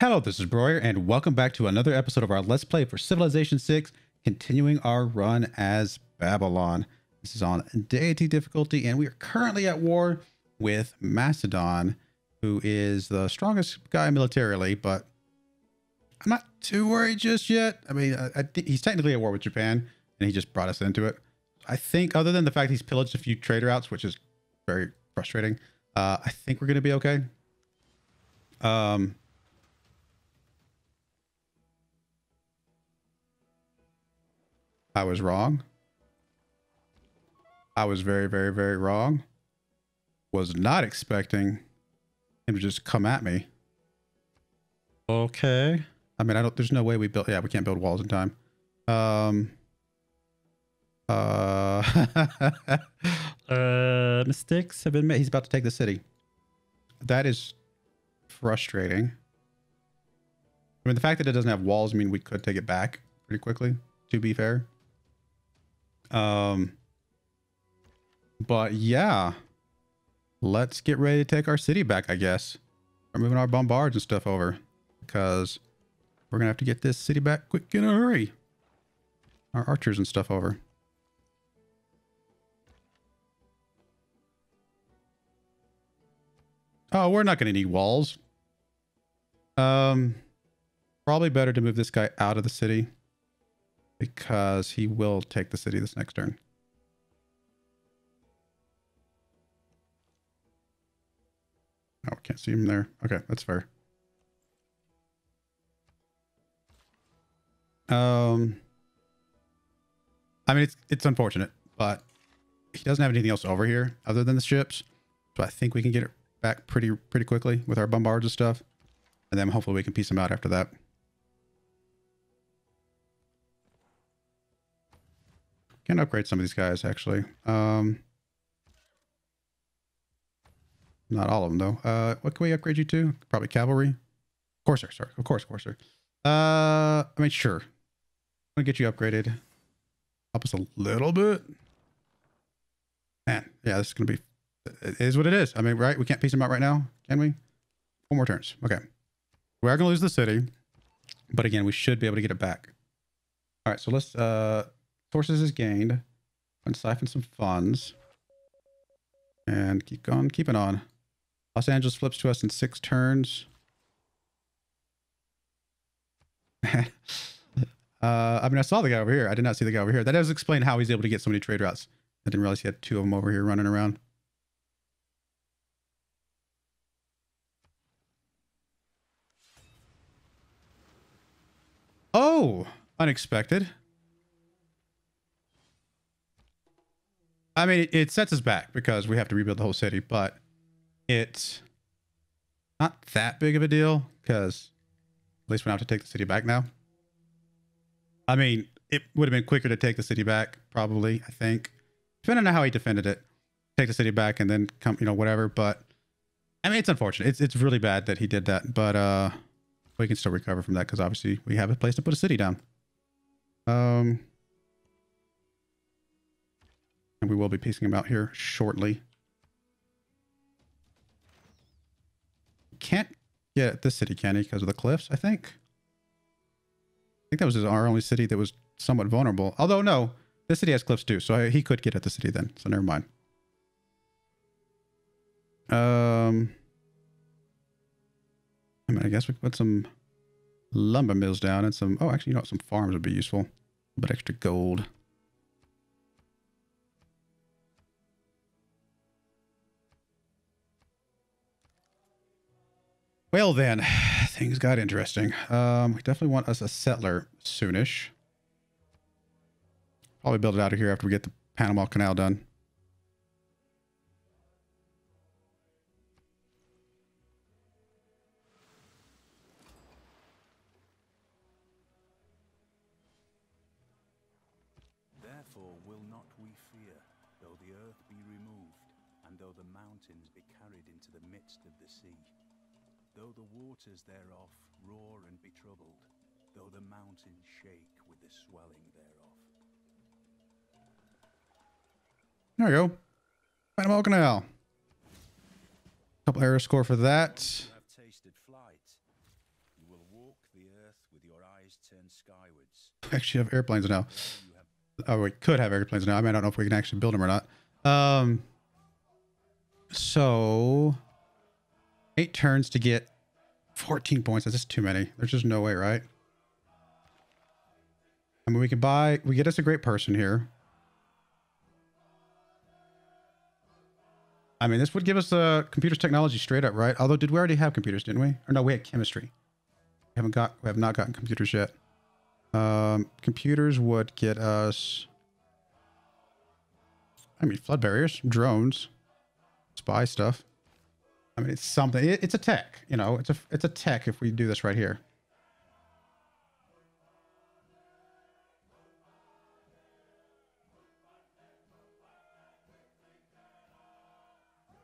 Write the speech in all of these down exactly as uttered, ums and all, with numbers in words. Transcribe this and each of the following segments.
Hello, this is Broyar, and welcome back to another episode of our Let's Play for Civilization six, continuing our run as Babylon. This is on deity difficulty, and we are currently at war with Macedon, who is the strongest guy militarily, but I'm not too worried just yet. I mean, I, I think he's technically at war with Japan, and he just brought us into it. I think, other than the fact he's pillaged a few trader outs, which is very frustrating, uh, I think we're going to be okay. Um... I was wrong. I was very, very, very wrong. Was not expecting him to just come at me. Okay. I mean, I don't, there's no way we built, yeah, we can't build walls in time. Um, uh, uh, mistakes have been made. He's about to take the city. That is frustrating. I mean, the fact that it doesn't have walls means we could take it back pretty quickly, to be fair. Um, but yeah, let's get ready to take our city back, I guess. We're moving our bombards and stuff over because we're going to have to get this city back quick in a hurry. Our archers and stuff over. Oh, we're not going to need walls. Um, probably better to move this guy out of the city, because he will take the city this next turn. Oh, can't see him there. Okay, that's fair. Um, I mean, it's, it's unfortunate, but he doesn't have anything else over here other than the ships. So I think we can get it back pretty, pretty quickly with our bombards and stuff. And then hopefully we can piece him out after that. Can upgrade some of these guys, actually. Um, not all of them, though. Uh, what can we upgrade you to? Probably cavalry. Courser, sorry. Of course, Courser. Uh, I mean, sure. I'm going to get you upgraded. Help us a little bit. Man, yeah, this is going to be... It is what it is. I mean, right? We can't piece them out right now, can we? Four more turns. Okay. We are going to lose the city. But again, we should be able to get it back. All right, so let's... Uh, Sources is gained. And siphon some funds. And keep on keeping on. Los Angeles flips to us in six turns. uh, I mean, I saw the guy over here. I did not see the guy over here. That does explain how he's able to get so many trade routes. I didn't realize he had two of them over here running around. Oh! Unexpected. I mean, it, it sets us back because we have to rebuild the whole city, but it's not that big of a deal because at least we don't have to take the city back now. I mean, it would have been quicker to take the city back, probably, I think. Depending on how he defended it, take the city back and then come, you know, whatever. But I mean, it's unfortunate. It's, it's really bad that he did that, but uh, we can still recover from that because obviously we have a place to put a city down. Um... And we will be piecing him out here shortly. Can't get at this city, can he? Because of the cliffs, I think. I think that was our only city that was somewhat vulnerable. Although, no. This city has cliffs too, so he could get at the city then. So, never mind. Um, I mean, I guess we could put some lumber mills down and some... Oh, actually, you know what? Some farms would be useful. A little bit extra gold. Well then, things got interesting. Um, we definitely want us a settler soonish. Probably build it out of here after we get the Panama Canal done. Therefore will not we fear, though the earth be removed, and though the mountains be carried into the midst of the sea. Though the waters thereof roar and be troubled, though the mountains shake with the swelling thereof. There we go. Panama Canal. Couple error score for that. You will have tasted flight. You will with your eyes turned skywards. We actually have airplanes now. Oh, we could have airplanes now. I mean, I don't know if we can actually build them or not. Um, so eight turns to get fourteen points. That's just too many. There's just no way, right? I mean, we can buy, we get us a great person here. I mean, this would give us the computers technology straight up, right? Although, did we already have computers, didn't we? Or no, we had chemistry. We haven't got, we have not gotten computers yet. Um, computers would get us, I mean, flood barriers, drones, spy stuff. I mean, it's something, it, it's a tech, you know, it's a, it's a tech if we do this right here.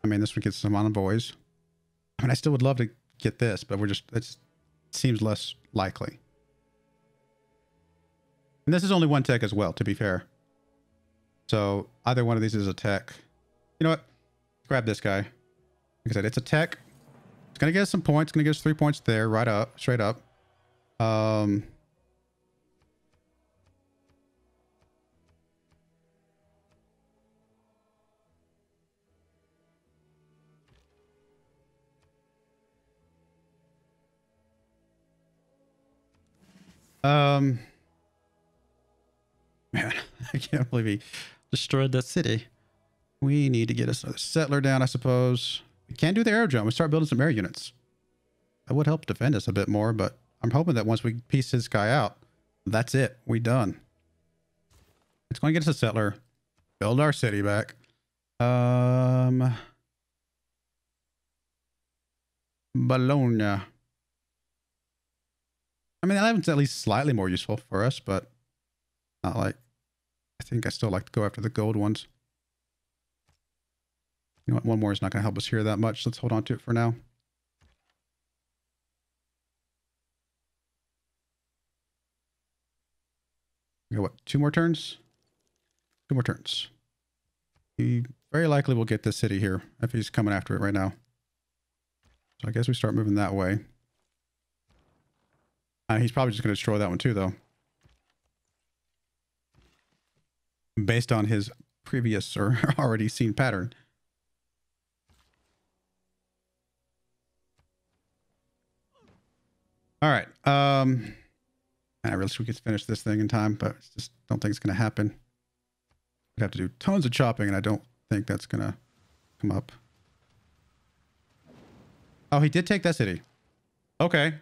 I mean, this would get some envoys. I mean, I still would love to get this, but we're just, it seems less likely. And this is only one tech as well, to be fair. So either one of these is a tech. You know what? Grab this guy. Like I said, it's a tech. It's going to get us some points. It's going to give us three points there, right up, straight up. Um, Um, man, I can't believe he destroyed that city. We need to get us another settler down, I suppose. We can do the aerodrome. We start building some air units. That would help defend us a bit more, but I'm hoping that once we piece this guy out, that's it. We done. It's going to get us a settler. Build our city back. Um, Bologna. I mean, that one's at least slightly more useful for us, but not like, I think I still like to go after the gold ones. You know what? One more is not going to help us here that much. Let's hold on to it for now. We got what? Two more turns? Two more turns. He very likely will get this city here if he's coming after it right now. So I guess we start moving that way. Uh, he's probably just going to destroy that one too, though. Based on his previous or already seen pattern. All right. Um, I really wish we could finish this thing in time, but I just don't think it's going to happen. We'd have to do tons of chopping, and I don't think that's going to come up. Oh, he did take that city. Okay.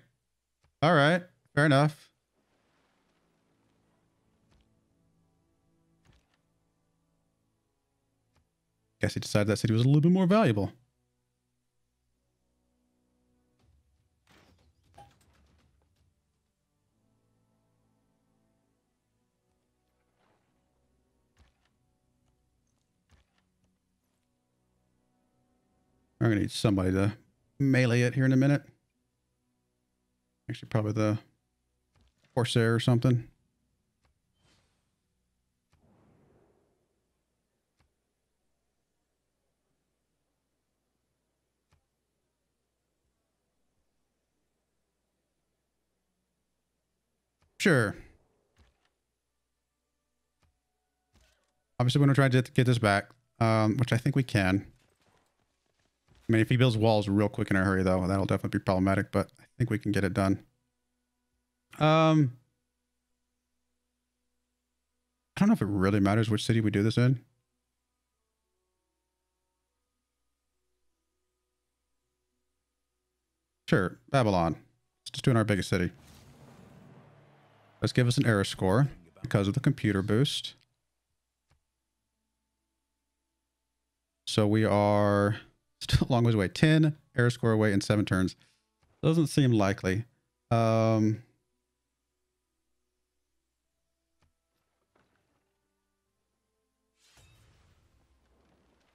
All right. Fair enough. Guess he decided that city was a little bit more valuable. I'm going to need somebody to melee it here in a minute. Actually, probably the Corsair or something. Sure. Obviously, we're going to try to get this back, um, which I think we can. I mean, if he builds walls real quick in a hurry, though, that'll definitely be problematic, but I think we can get it done. Um, I don't know if it really matters which city we do this in. Sure, Babylon. It's just doing our biggest city. Let's give us an error score because of the computer boost. So we are still a long ways away. ten error score away in seven turns. Doesn't seem likely. Um,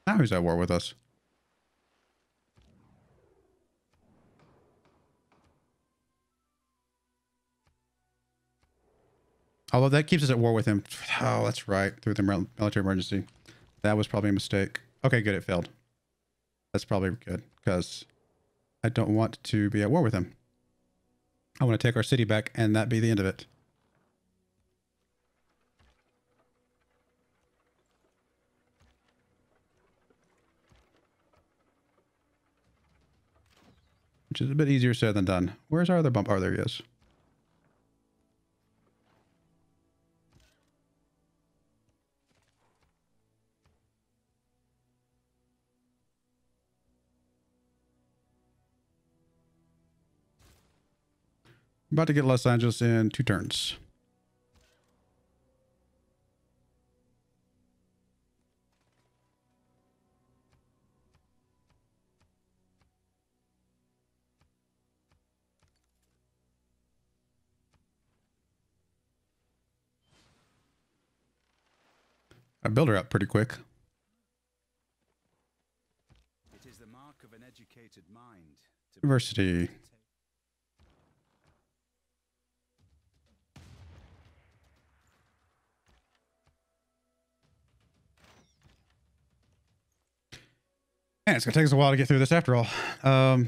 now who's at war with us? Although that keeps us at war with him. Oh, that's right. Through the military emergency. That was probably a mistake. Okay, good. It failed. That's probably good because I don't want to be at war with him. I want to take our city back and that be the end of it. Which is a bit easier said than done. Where's our other bump? Oh, there he is. I'm about to get Los Angeles in two turns. I built her up pretty quick. It is the mark of an educated mind. University. Man, it's gonna take us a while to get through this after all. Um,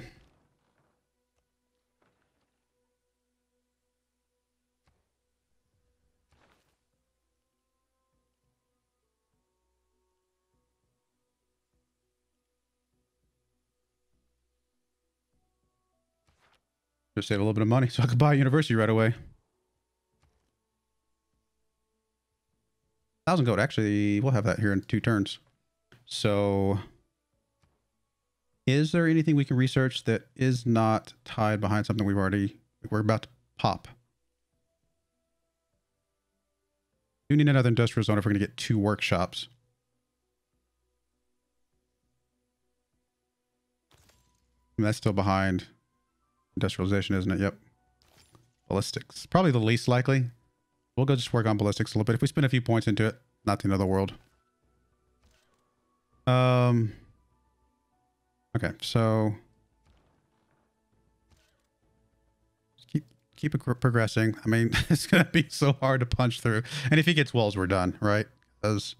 Just save a little bit of money so I could buy a university right away. Thousand gold. Actually, we'll have that here in two turns. So is there anything we can research that is not tied behind something we've already, we're about to pop? We need another industrial zone if we're going to get two workshops. And that's still behind industrialization, isn't it? Yep. Ballistics. Probably the least likely. We'll go just work on ballistics a little bit. If we spend a few points into it, not the end of the world. Um... Okay, so keep keep it progressing. I mean, it's gonna be so hard to punch through. And if he gets walls, we're done, right? Because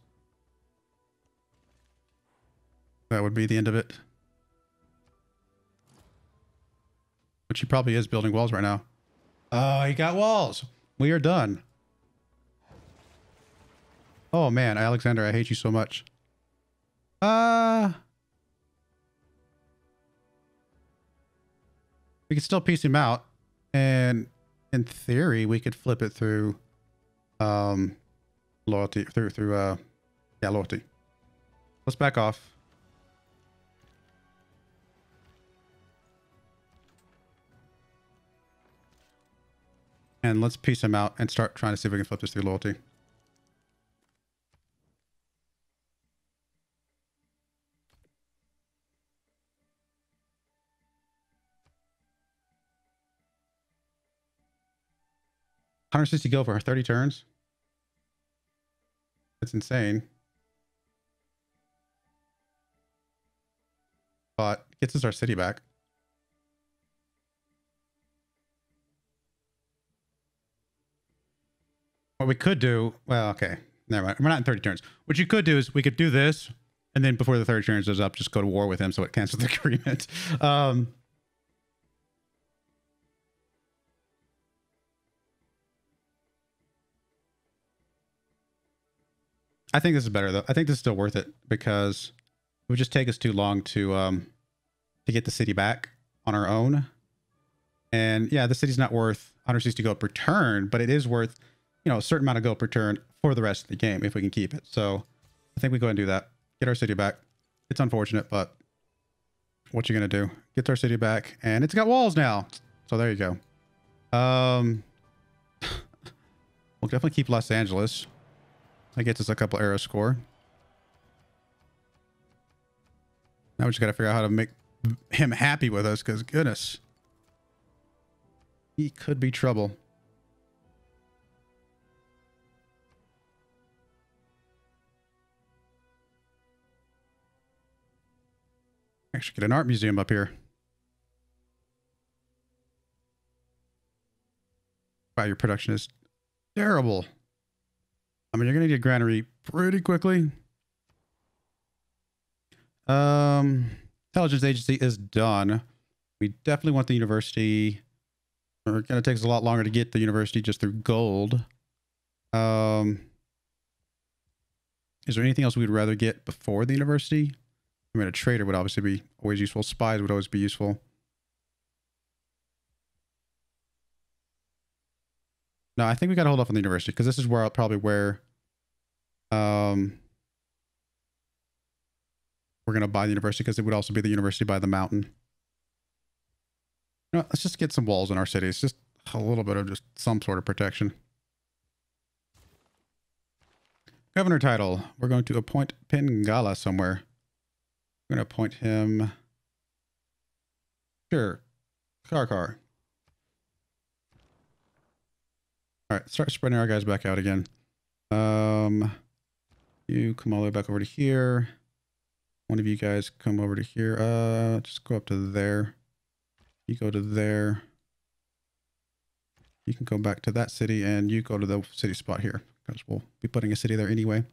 that would be the end of it. Which he probably is building walls right now. Oh, he got walls. We are done. Oh man, Alexander, I hate you so much. Uh. We could still piece him out, and in theory, we could flip it through um, loyalty, through, through uh, yeah, loyalty. Let's back off. And let's piece him out and start trying to see if we can flip this through loyalty. one hundred sixty gold for thirty turns. That's insane. But gets us our city back. What we could do, well, okay, never mind. We're not in thirty turns. What you could do is we could do this, and then before the thirty turns is up, just go to war with him so it cancels the agreement. Um, I think this is better though. I think this is still worth it because it would just take us too long to um to get the city back on our own. And yeah, the city's not worth one hundred sixty gold per turn, but it is worth, you know, a certain amount of gold per turn for the rest of the game if we can keep it. So I think we go ahead and do that. Get our city back. It's unfortunate, but what you gonna do? Get our city back, and it's got walls now. So there you go. Um, we'll definitely keep Los Angeles. That gets us a couple arrow score. Now we just got to figure out how to make him happy with us, because goodness, he could be trouble. Actually, get an art museum up here. Wow, your production is terrible. I mean, you're going to need a granary pretty quickly. Um, intelligence agency is done. We definitely want the university. or it kind of takes a lot longer to get to the university just through gold. Um, is there anything else we'd rather get before the university? I mean, a trader would obviously be always useful. Spies would always be useful. No, I think we got to hold off on the university because this is where I'll probably where um, we're going to buy the university, because it would also be the university by the mountain. No, let's just get some walls in our cities. Just a little bit of just some sort of protection. Governor title. We're going to appoint Pingala somewhere. We're going to appoint him. Sure. Karkar. All right. Start spreading our guys back out again. Um, you come all the way back over to here. One of you guys come over to here. Uh, just go up to there. You go to there. You can go back to that city, and you go to the city spot here, because we'll be putting a city there anyway.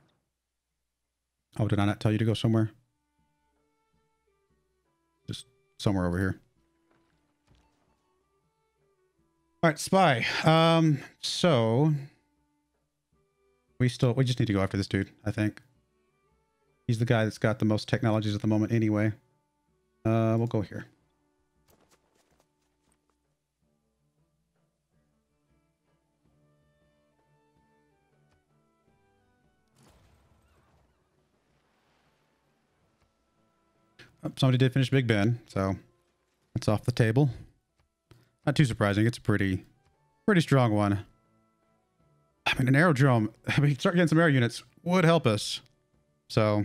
Oh, did I not tell you to go somewhere? Just somewhere over here. All right, spy. Um, so we still, we just need to go after this dude, I think. He's the guy that's got the most technologies at the moment anyway. Uh, we'll go here. Oh, somebody did finish Big Ben, so that's off the table. Not too surprising. It's a pretty, pretty strong one. I mean, an aerodrome, I mean, start getting some air units would help us. So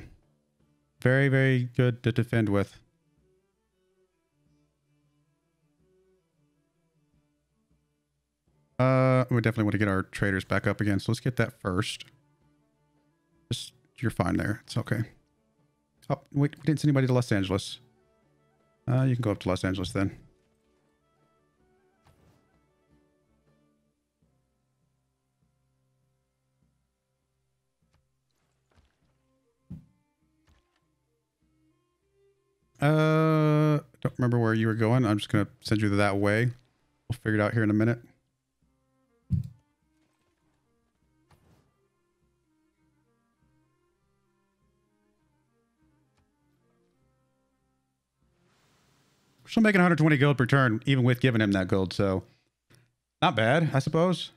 very, very good to defend with. Uh, we definitely want to get our traders back up again. So let's get that first. Just, you're fine there. It's okay. Oh, wait, we didn't send anybody to Los Angeles. Uh, you can go up to Los Angeles then. Uh, don't remember where you were going. I'm just going to send you that way. We'll figure it out here in a minute. We're still making one hundred twenty gold per turn, even with giving him that gold. So not bad, I suppose.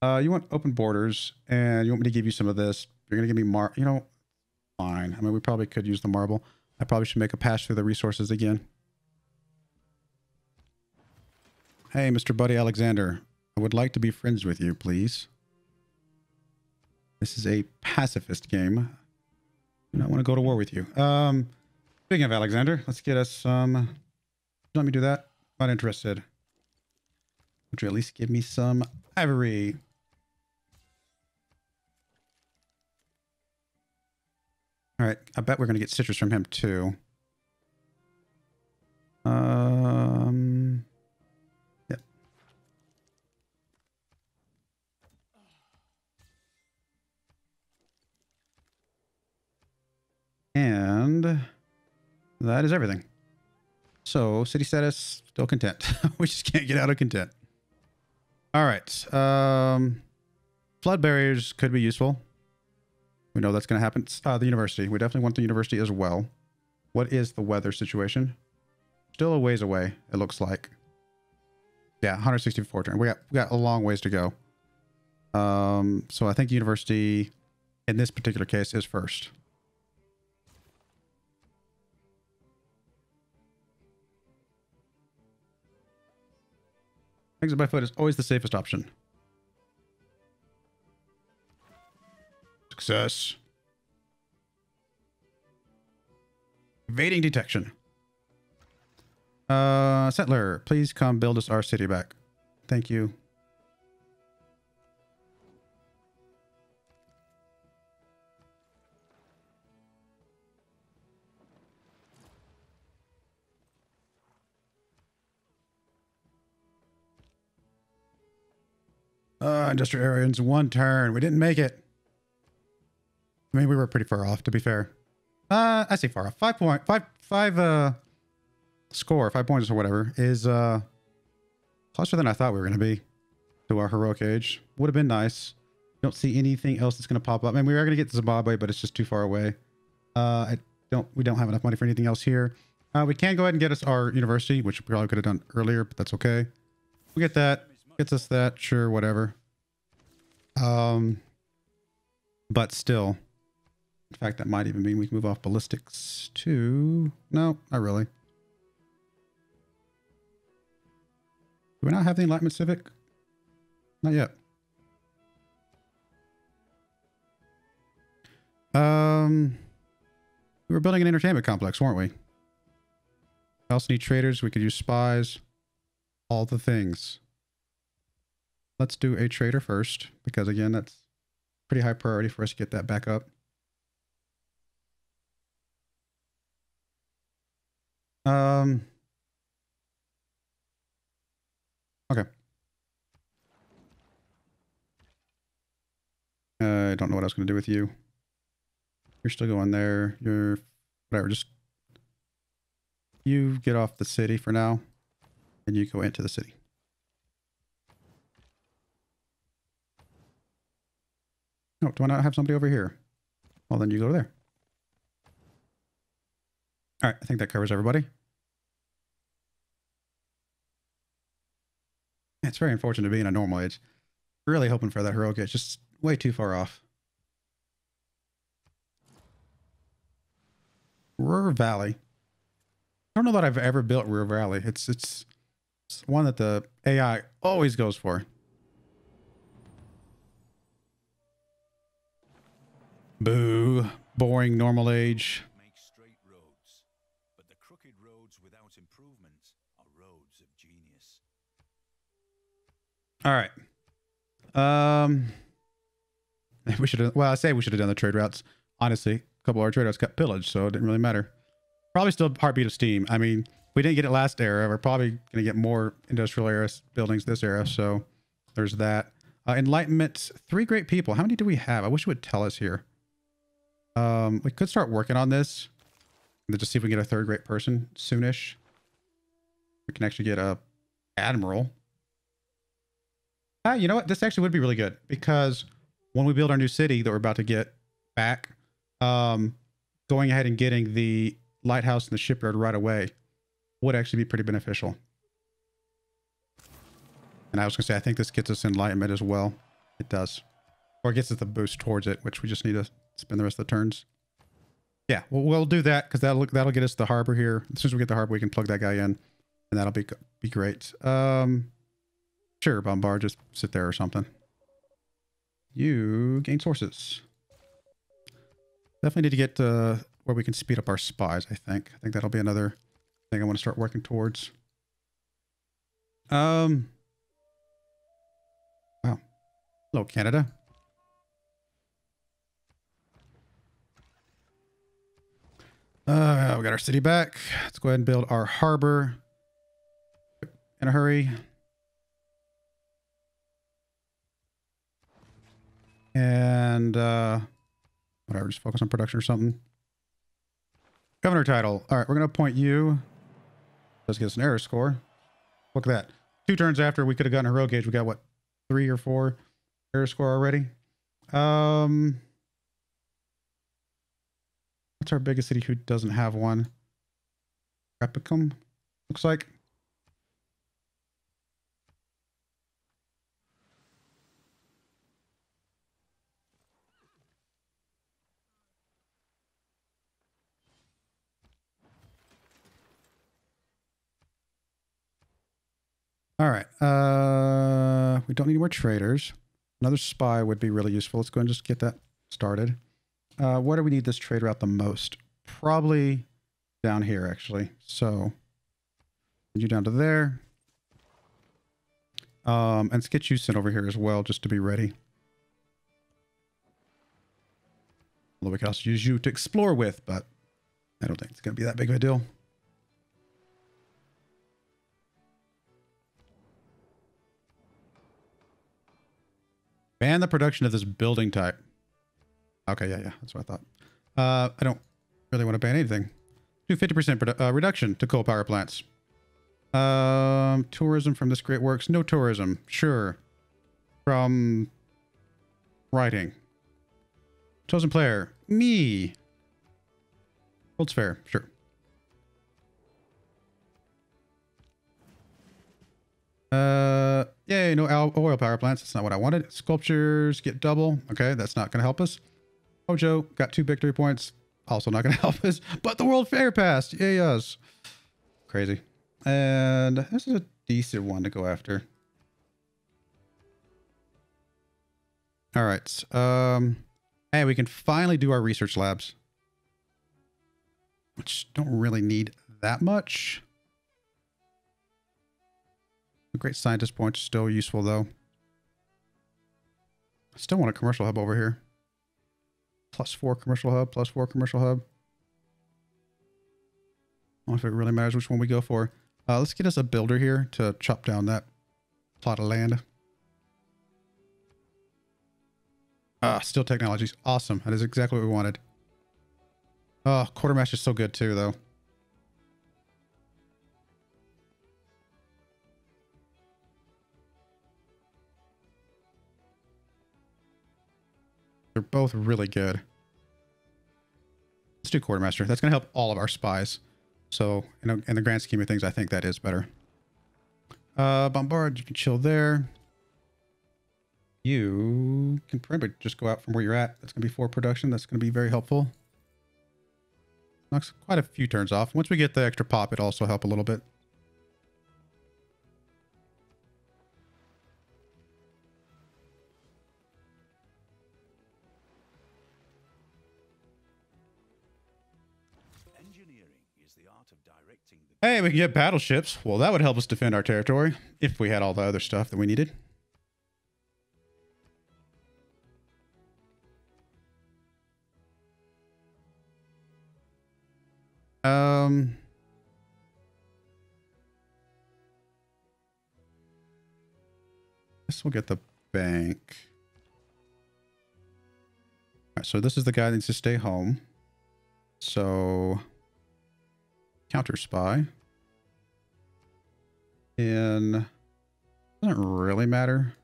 Uh, you want open borders, and you want me to give you some of this. You're going to give me mar, you know, fine. I mean, we probably could use the marble. I probably should make a pass through the resources again. Hey, Mister Buddy Alexander, I would like to be friends with you, please. This is a pacifist game. I do not want to go to war with you. Um, speaking of Alexander, let's get us some... Um, let me do that. Not interested. Would you at least give me some ivory? All right, I bet we're going to get citrus from him too. Um, yeah. And that is everything. So city status, still content. We just can't get out of content. All right. Um, flood barriers could be useful. We know that's going to happen. Uh, the university. We definitely want the university as well. What is the weather situation? Still a ways away, it looks like. Yeah, one hundred sixty-four turn. We got, we got a long ways to go. Um, so I think university in this particular case is first. Exit by foot is always the safest option. Success. Evading detection. Uh, settler, please come build us our city back. Thank you. Uh, industrial areas, one turn. We didn't make it. I mean, we were pretty far off, to be fair. Uh, I say far off. Five point, five, five, uh, score, five points or whatever is, uh, Closer than I thought we were going to be to our heroic age. Would have been nice. Don't see anything else that's going to pop up. I mean, we are going to get to Zimbabwe, but it's just too far away. Uh, I don't. We don't have enough money for anything else here. Uh, we can go ahead and get us our university, which we probably could have done earlier, but that's okay. We get that. Gets us that. Sure, whatever. Um, but still. In fact, that might even mean we can move off ballistics to... No, not really. Do we not have the Enlightenment Civic? Not yet. Um, we were building an entertainment complex, weren't we? We also need traders. We could use spies. All the things. Let's do a trader first, because again, that's pretty high priority for us to get that back up. Um, okay. Uh, I don't know what I was going to do with you. You're still going there. You're whatever. Just you get off the city for now and you go into the city. No, do I not have somebody over here? Well, then you go there. All right. I think that covers everybody. It's very unfortunate to be in a normal age. Really hoping for that heroic age. Just way too far off. Ruhr Valley. I don't know that I've ever built Ruhr Valley. It's, it's it's one that the A I always goes for. Boo. Boring normal age. Make straight roads, but the crooked roads without improvement are roads of genius. All right. Um, we should have, well, I say we should have done the trade routes. Honestly, a couple of our trade routes got pillaged, so it didn't really matter. Probably still heartbeat of steam. I mean, we didn't get it last era. We're probably going to get more industrial era buildings this era, so there's that. Uh, Enlightenment, three great people. How many do we have? I wish it would tell us here. Um, we could start working on this. Let's just see if we can get a third great person soonish. We can actually get a admiral. Ah, you know what? This actually would be really good, because when we build our new city that we're about to get back, um, going ahead and getting the lighthouse and the shipyard right away would actually be pretty beneficial. And I was going to say, I think this gets us Enlightenment as well. It does. Or it gets us the boost towards it, which we just need to spend the rest of the turns. Yeah, well, we'll do that, because that'll, that'll get us the harbor here. As soon as we get the harbor, we can plug that guy in, and that'll be, be great. Um... Sure, bombard, just sit there or something. You gain sources. Definitely need to get to where we can speed up our spies, I think. I think that'll be another thing I want to start working towards. Um. Wow. Hello, Canada. Uh, we got our city back. Let's go ahead and build our harbor. In a hurry. And, uh, whatever, just focus on production or something. Governor title. All right, we're going to appoint you. Let's get us an error score. Look at that. Two turns after we could have gotten a heroic age. We got, what, three or four error score already? Um, what's our biggest city who doesn't have one? Repicum, looks like. All right, uh, we don't need more traders. Another spy would be really useful. Let's go and just get that started. Uh, where do we need this trade route the most? Probably down here, actually. So, you down to there. Um, and let's get you sent over here as well, just to be ready. Although we could also use you to explore with, but I don't think it's going to be that big of a deal. Ban the production of this building type. Okay, yeah, yeah, that's what I thought. Uh, I don't really want to ban anything. Do fifty percent uh, reduction to coal power plants. Um, tourism from this great works. No tourism. Sure. From writing. Chosen player. Me. Holds fair. Sure. Uh, yay, no oil power plants. That's not what I wanted. Sculptures get double. Okay, that's not going to help us. Ojo got two victory points. Also not going to help us. But the World Fair passed. Yay, us. Crazy. And this is a decent one to go after. All right. Um, hey, we can finally do our research labs, which don't really need that much. The great scientist points still useful though. I still want a commercial hub over here. Plus four commercial hub, plus four commercial hub. I don't know if it really matters which one we go for. Uh, let's get us a builder here to chop down that plot of land. Ah, steel technologies. Awesome. That is exactly what we wanted. Oh, quartermaster is so good too, though. They're both really good. Let's do quartermaster. That's going to help all of our spies. So, in, a, in the grand scheme of things, I think that is better. Uh, bombard, you can chill there. You can pretty much just go out from where you're at. That's going to be for production. That's going to be very helpful. Knocks quite a few turns off. Once we get the extra pop, it'll also help a little bit. Hey, we can get battleships. Well, that would help us defend our territory if we had all the other stuff that we needed. Um, this will get the bank. All right, so this is the guy that needs to stay home. So... counter spy. And doesn't really matter.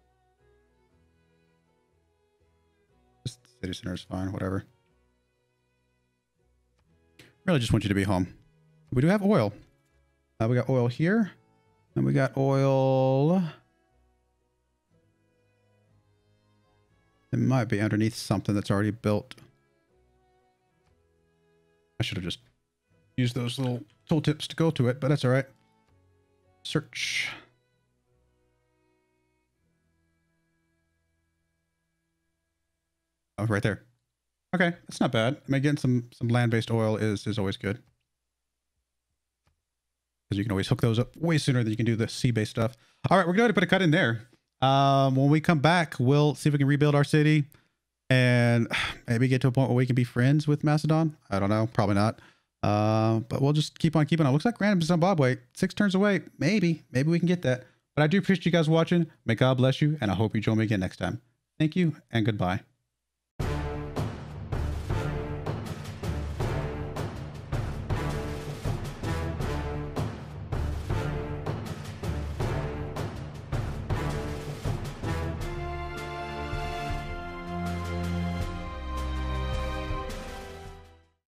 Just city center is fine, whatever. Really just want you to be home. We do have oil. Uh, we got oil here. And we got oil. It might be underneath something that's already built. I should have just use those little tooltips to go to it, but that's all right. Search. Oh, right there. Okay, that's not bad. I mean, getting some some land-based oil is is always good, because you can always hook those up way sooner than you can do the sea-based stuff. All right, we're going to put a cut in there. Um, when we come back, we'll see if we can rebuild our city and maybe get to a point where we can be friends with Macedon. I don't know. Probably not. Uh, but we'll just keep on keeping on. Looks like random Zimbabwe, six turns away. Maybe, maybe we can get that. But I do appreciate you guys watching. May God bless you, and I hope you join me again next time. Thank you, and goodbye.